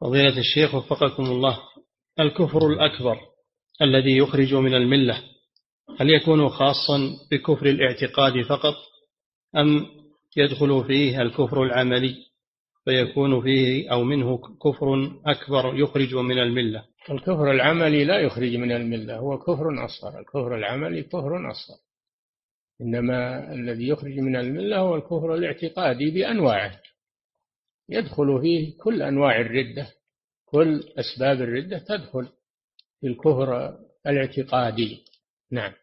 فضيلة الشيخ وفقكم الله، الكفر الأكبر الذي يخرج من الملة هل يكون خاصا بكفر الاعتقاد فقط أم يدخل فيه الكفر العملي فيكون فيه أو منه كفر أكبر يخرج من الملة؟ الكفر العملي لا يخرج من الملة، هو كفر أصغر. الكفر العملي كفر أصغر، إنما الذي يخرج من الملة هو الكفر الاعتقادي بأنواعه، يدخل فيه كل أنواع الردة، كل أسباب الردة تدخل في الكفر الاعتقادي. نعم.